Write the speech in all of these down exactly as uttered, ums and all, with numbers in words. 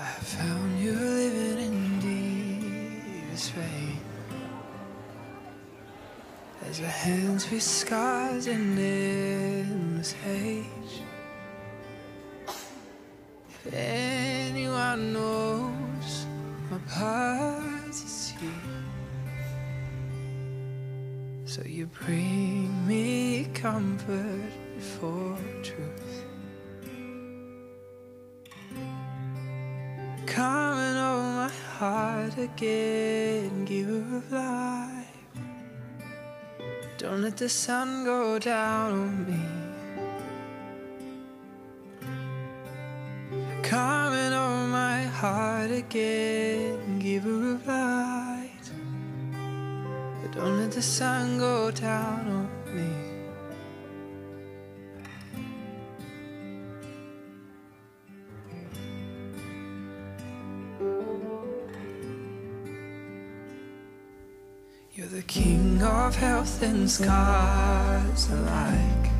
I found you living in deepest pain, as your hands with scars and endless hate. If anyone knows my part is you, so you bring me comfort before truth. Come and hold my heart again, giver of life. Don't let the sun go down on me. Come and hold my heart again, giver of light. But don't let the sun go down on me. You're the king of health and scars alike.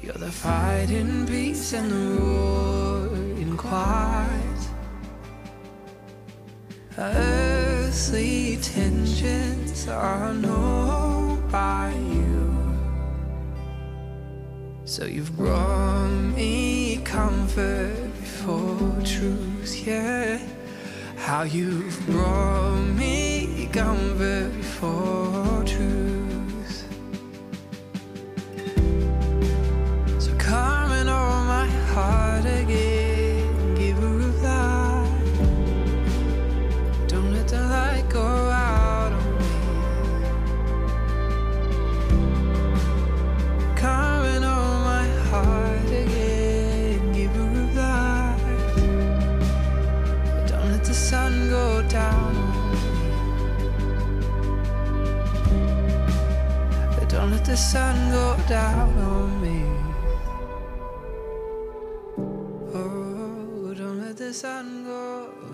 You're the fight in peace and the roar in quiet. Earthly tensions are known by you, so you've brought me comfort before truth, yeah. How you've brought me comfort before truth. So come and hold my heart again, giver of light. Don't let the light go out on me. Come and hold my heart again. The sun go down on me. But don't let the sun go down on me. Oh, don't let the sun go